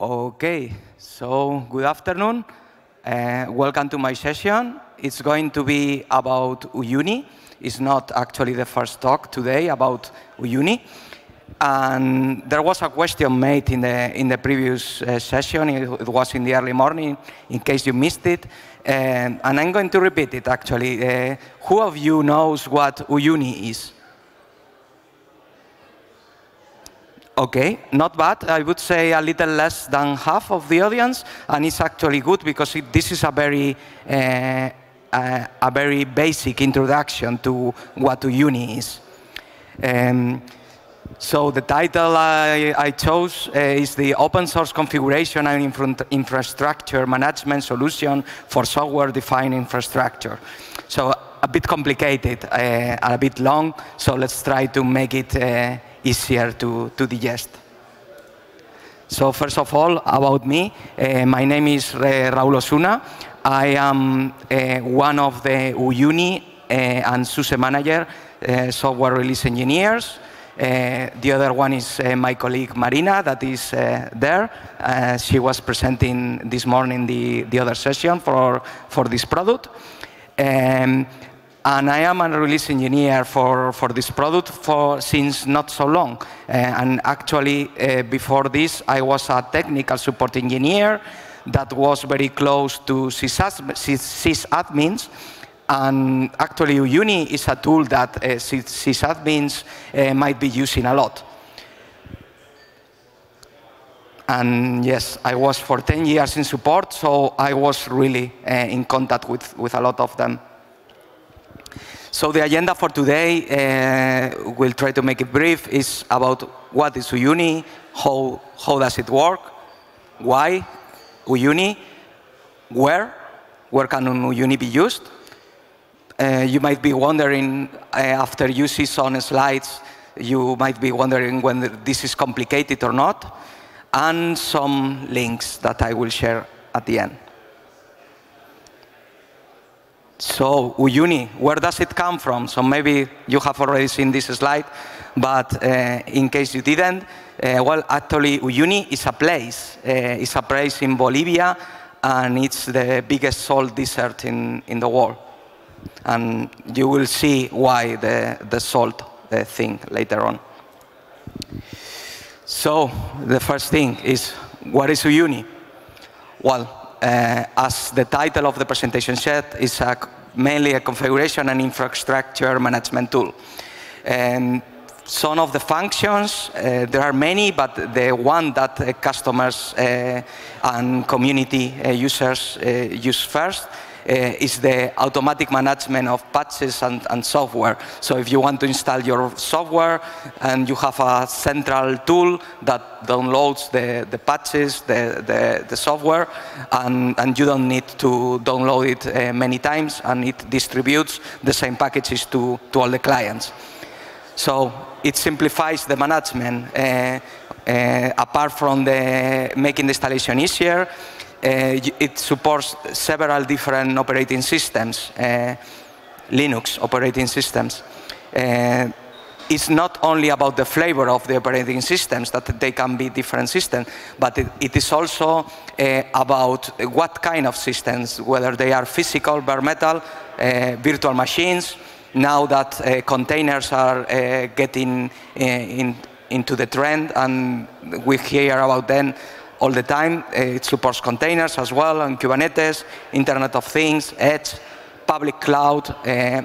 OK, so good afternoon. Welcome to my session. It's going to be about Uyuni. It's not actually the first talk today about Uyuni. And there was a question made in the previous session. It was in the early morning, in case you missed it. And I'm going to repeat it, actually. Who of you knows what Uyuni is? OK, not bad. I would say a little less than half of the audience. And it's actually good, because this is a very basic introduction to what Uyuni is. So the title I chose is the Open Source Configuration and Infrastructure Management Solution for Software-Defined Infrastructure. So a bit complicated, a bit long, so let's try to make it easier to digest. So first of all, about me, my name is Raul Osuna. I am one of the Uyuni and SUSE Manager software release engineers. The other one is my colleague Marina, that is there. She was presenting this morning the other session for this product. And I am a release engineer for this product since not so long. And actually, before this, I was a technical support engineer that was very close to sysadmins. And actually, Uyuni is a tool that sysadmins might be using a lot. And yes, I was for 10 years in support, so I was really in contact with a lot of them. So the agenda for today, we'll try to make it brief, is about what is Uyuni, how does it work, why Uyuni, where can Uyuni be used. You might be wondering, after you see some slides, you might be wondering whether this is complicated or not, and some links that I will share at the end. So Uyuni, where does it come from? So maybe you have already seen this slide, but in case you didn't, well, actually, Uyuni is a place. It's a place in Bolivia, and it's the biggest salt desert in the world. And you will see why the salt thing later on. So the first thing is, what is Uyuni? Well, as the title of the presentation said, it's mainly a configuration and infrastructure management tool. And some of the functions, there are many, but the one that customers and community users use first is the automatic management of patches and software. So if you want to install your software and you have a central tool that downloads the patches, the software, and you don't need to download it many times, and it distributes the same packages to all the clients. So it simplifies the management. Apart from making the installation easier, it supports several different operating systems, Linux operating systems. It's not only about the flavor of the operating systems, that they can be different systems, but it is also about what kind of systems, whether they are physical, bare metal, virtual machines. Now that containers are getting into the trend, and we hear about them all the time. It supports containers as well, and Kubernetes, Internet of Things, Edge, public cloud, a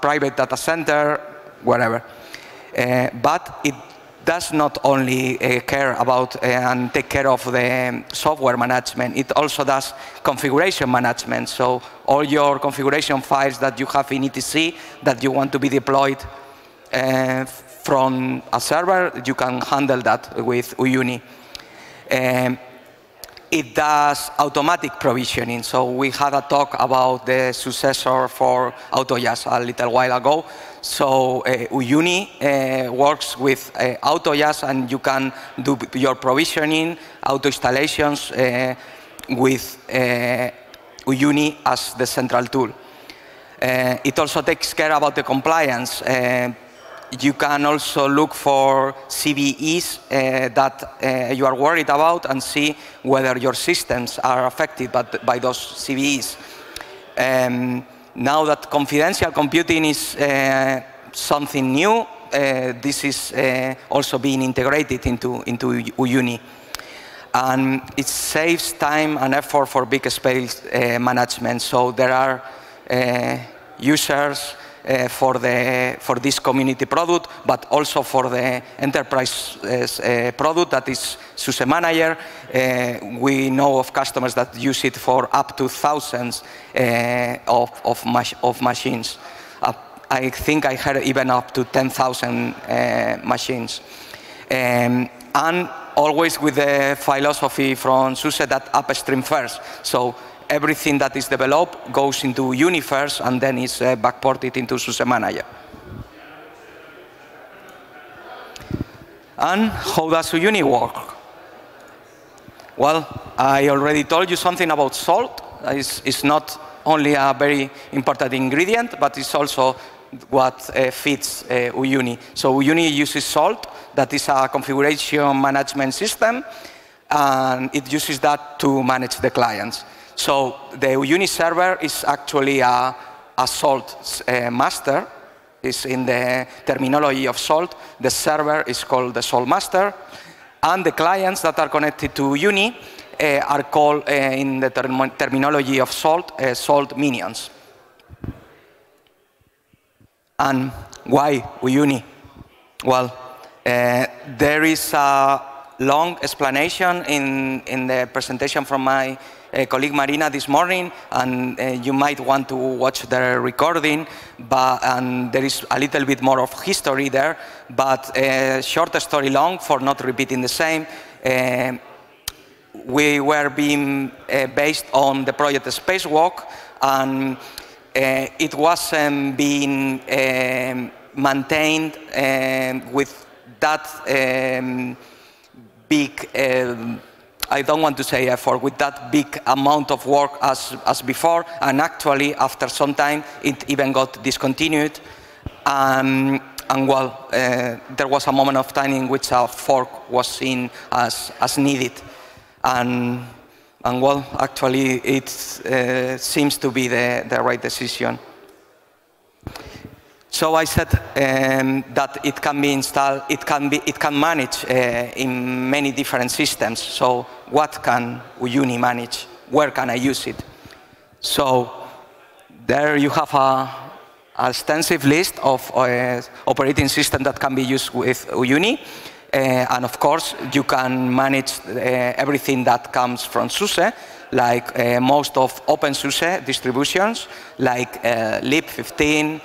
private data center, whatever. But it does not only care about and take care of the software management. It also does configuration management. So all your configuration files that you have in ETC that you want to be deployed from a server, you can handle that with Uyuni. It does automatic provisioning. So we had a talk about the successor for AutoYas a little while ago. So Uyuni works with AutoYas, and you can do your provisioning, auto-installations with Uyuni as the central tool. It also takes care about the compliance. You can also look for CVEs that you are worried about and see whether your systems are affected by those CVEs. Now that confidential computing is something new, this is also being integrated into Uyuni. And it saves time and effort for big space management. So there are users for this community product, but also for the enterprise product that is SUSE Manager. We know of customers that use it for up to thousands of machines. I think I heard even up to 10,000 machines. And always with the philosophy from SUSE that upstream first. So everything that is developed goes into Uyuni first and then is backported into SUSE Manager. And how does Uyuni work? Well, I already told you something about salt. It's not only a very important ingredient, but it's also what fits Uyuni. So Uyuni uses Salt, that is a configuration management system, and it uses that to manage the clients. So the Uyuni server is actually a Salt master. It's in the terminology of Salt. The server is called the Salt master. And the clients that are connected to Uyuni are called, in the terminology of Salt, Salt minions. And why Uyuni? Well, there is a long explanation in the presentation from my colleague Marina this morning, and you might want to watch the recording, and there is a little bit more of history there, but short story long for not repeating the same. We were being based on the project Spacewalk, and it wasn't being maintained with that big I don't want to say effort, with that big amount of work as before, and actually after some time it even got discontinued. And well, there was a moment of time in which a fork was seen as needed. And well, actually it seems to be the right decision. So I said that it can be installed, it can manage in many different systems. So what can Uyuni manage? Where can I use it? So there you have an extensive list of operating systems that can be used with Uyuni. And of course, you can manage everything that comes from SUSE, like most of OpenSUSE distributions, like Leap 15,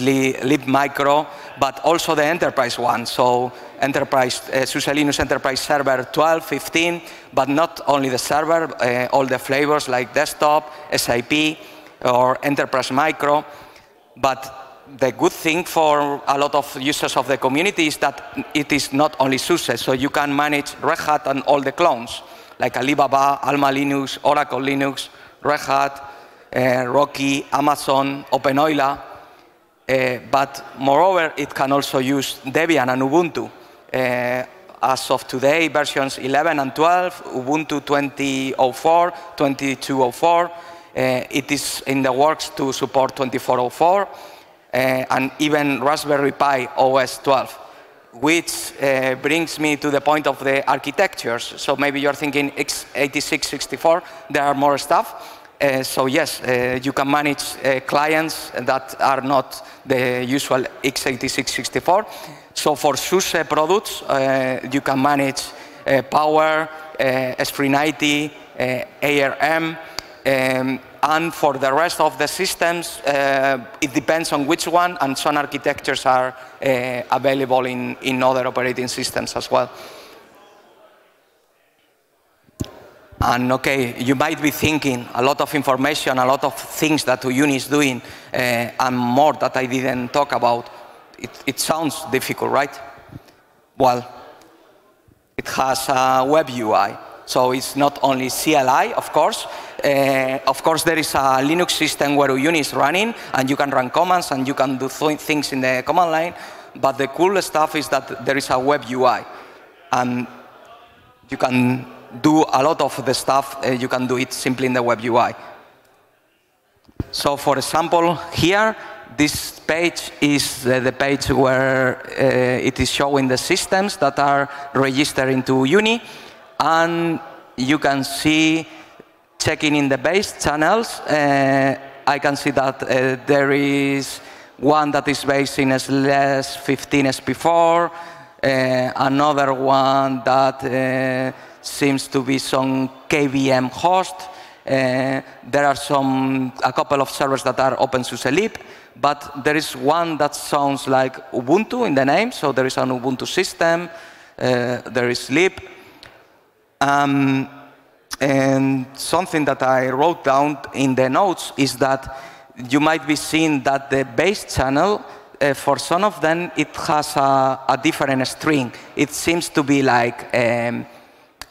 Lib Micro, but also the enterprise one. So enterprise, SUSE Linux Enterprise Server 12, 15, but not only the server, all the flavors like desktop, SIP, or enterprise micro. But the good thing for a lot of users of the community is that it is not only SUSE. So you can manage Red Hat and all the clones, like Alibaba, Alma Linux, Oracle Linux, Red Hat, Rocky, Amazon, OpenEuler. But moreover, it can also use Debian and Ubuntu. As of today, versions 11 and 12, Ubuntu 20.04, 22.04. It is in the works to support 24.04. And even Raspberry Pi OS 12, which brings me to the point of the architectures. So maybe you're thinking x86, 64, there are more stuff. So yes, you can manage clients that are not the usual x86, 64. So for SUSE products, you can manage Power, S390, ARM, and for the rest of the systems, it depends on which one, and some architectures are available in other operating systems as well. And OK, you might be thinking a lot of information, a lot of things that Uyuni is doing, and more that I didn't talk about. It sounds difficult, right? Well, it has a web UI. So it's not only CLI, of course. Of course, there is a Linux system where Uyuni is running, and you can run commands, and you can do things in the command line. But the cool stuff is that there is a web UI. And you can do a lot of the stuff. You can do it simply in the web UI. So for example, here, this page is the page where it is showing the systems that are registered into Uyuni. And you can see, checking in the base channels, I can see that there is one that is based in /15SP4, another one that seems to be some KVM host. There are a couple of servers that are openSUSE Leap, but there is one that sounds like Ubuntu in the name, so there is an Ubuntu system, there is Leap. And something that I wrote down in the notes is that you might be seeing that the base channel, for some of them, it has a different string. It seems to be like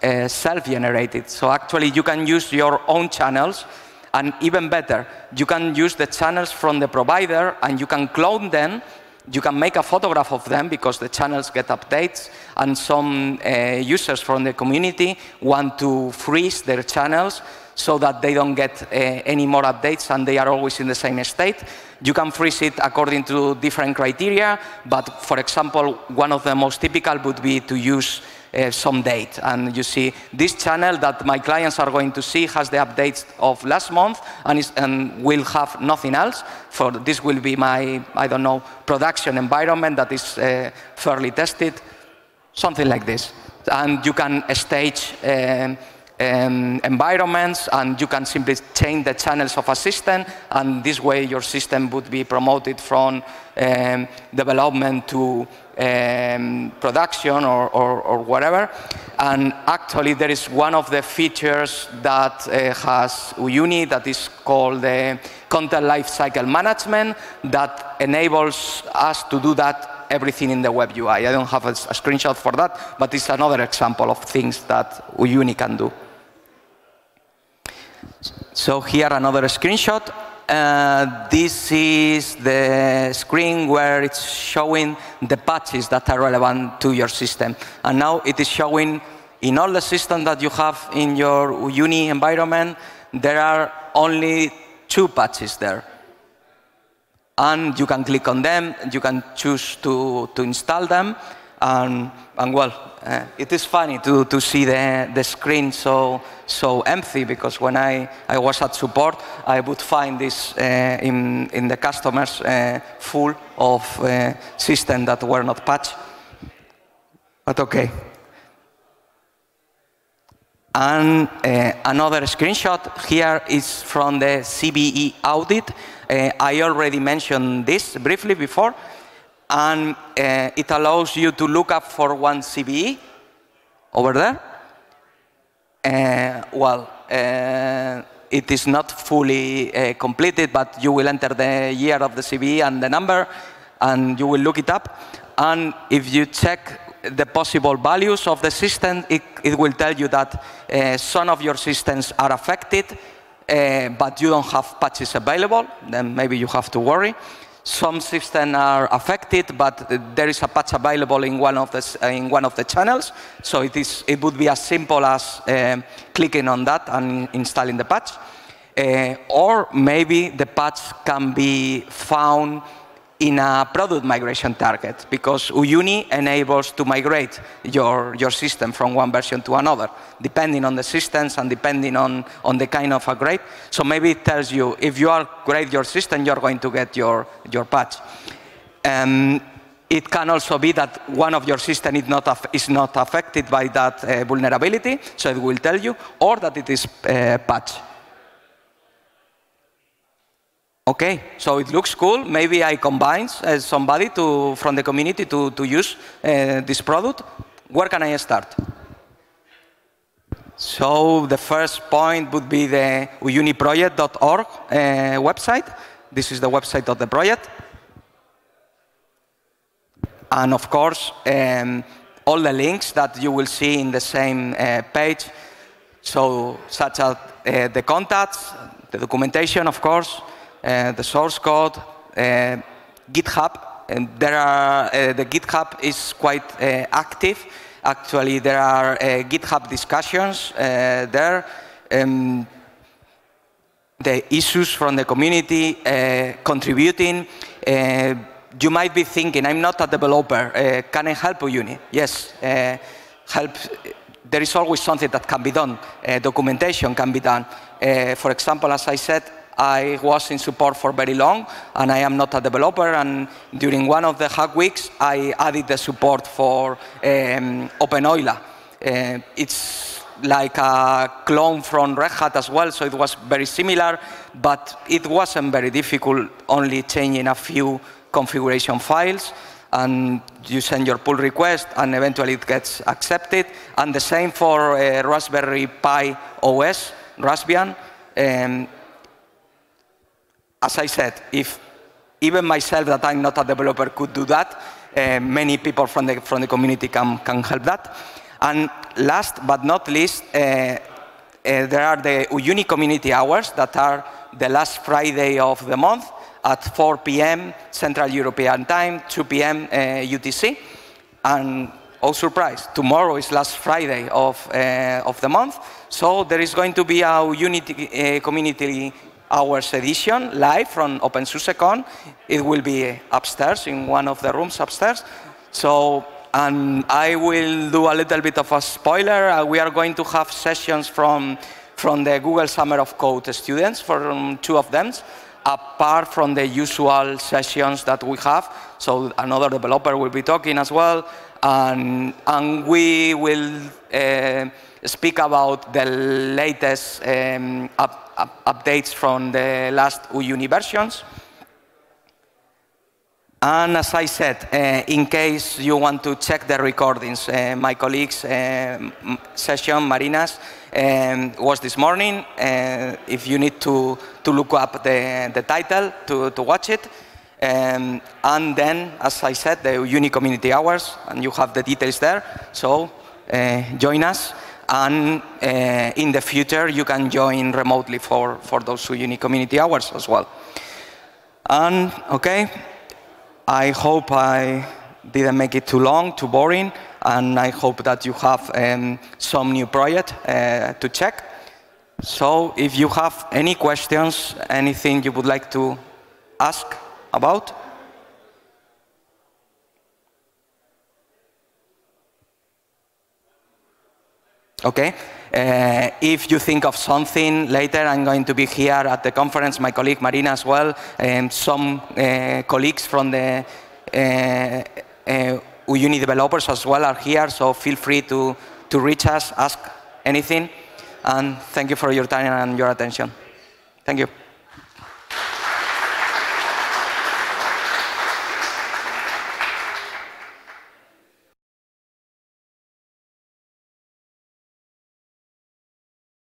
self-generated. So actually, you can use your own channels. And even better, you can use the channels from the provider, and you can clone them. You can make a photograph of them, because the channels get updates. And some users from the community want to freeze their channels so that they don't get any more updates and they are always in the same state. You can freeze it according to different criteria. But for example, one of the most typical would be to use some date. And you see this channel that my clients are going to see has the updates of last month and will have nothing else. For this will be my, I don't know, production environment that is fairly tested, something like this. And you can stage environments, and you can simply change the channels of a system. And this way, your system would be promoted from development to production or whatever. And actually, there is one of the features that has Uyuni that is called the Content Lifecycle Management that enables us to do that everything in the web UI. I don't have a screenshot for that, but it's another example of things that Uyuni can do. So here, another screenshot. This is the screen where it's showing the patches that are relevant to your system. And now it is showing in all the systems that you have in your Uyuni environment, there are only 2 patches there. And you can click on them. You can choose to install them. And well, it is funny to see the screen so empty, because when I was at support, I would find this in the customers full of systems that were not patched. But OK. And another screenshot here is from the CVE audit. I already mentioned this briefly before. And it allows you to look up for one CVE over there. It is not fully completed, but you will enter the year of the CVE and the number, and you will look it up. And if you check the possible values of the system, it will tell you that some of your systems are affected, but you don't have patches available. Then maybe you have to worry. Some systems are affected, but there is a patch available in one of the channels. So it would be as simple as clicking on that and installing the patch. Or maybe the patch can be found in a product migration target, because Uyuni enables to migrate your system from one version to another, depending on the systems and depending on the kind of upgrade. So maybe it tells you, if you upgrade your system, you're going to get your patch. It can also be that one of your systems is not affected by that vulnerability, so it will tell you, or that it is patched. OK, so it looks cool. Maybe I combine somebody from the community to use this product. Where can I start? So the first point would be the uyuniproject.org website. This is the website of the project. And of course, all the links that you will see in the same page. so such as the contacts, the documentation, of course, the source code, GitHub. And there are the GitHub is quite active. Actually, there are GitHub discussions there. The issues from the community contributing. You might be thinking, I'm not a developer. Can I help Uyuni? Yes, help. There is always something that can be done. Documentation can be done. For example, as I said, I was in support for very long, and I am not a developer. And during one of the hack weeks, I added the support for OpenEuler. It's like a clone from Red Hat as well, so it was very similar. But it wasn't very difficult, only changing a few configuration files. And you send your pull request, and eventually it gets accepted. And the same for Raspberry Pi OS, Raspbian. As I said, if even myself, that I'm not a developer, could do that, many people from the community can help that. And last but not least, there are the Uyuni community hours that are the last Friday of the month at 4 p.m. Central European Time, 2 p.m. UTC. And oh, surprise, tomorrow is last Friday of the month. So there is going to be a Uyuni community hours edition live from openSUSE Con. It will be upstairs in one of the rooms upstairs. So, and I will do a little bit of a spoiler. We are going to have sessions from the Google Summer of Code students, from two of them, apart from the usual sessions that we have. So another developer will be talking as well. And we will speak about the latest updates from the last Uyuni versions. And as I said, in case you want to check the recordings, my colleague's session, Marina's, was this morning. If you need to look up the title to watch it. And then, as I said, the Uyuni community hours, and you have the details there. So join us. And in the future, you can join remotely for those Uyuni community hours as well. And OK, I hope I didn't make it too long, too boring. And I hope that you have some new project to check. So if you have any questions, anything you would like to ask about? OK. If you think of something later, I'm going to be here at the conference, my colleague Marina as well, and some colleagues from the Uyuni developers as well are here. So feel free to reach us, ask anything. And thank you for your time and your attention. Thank you.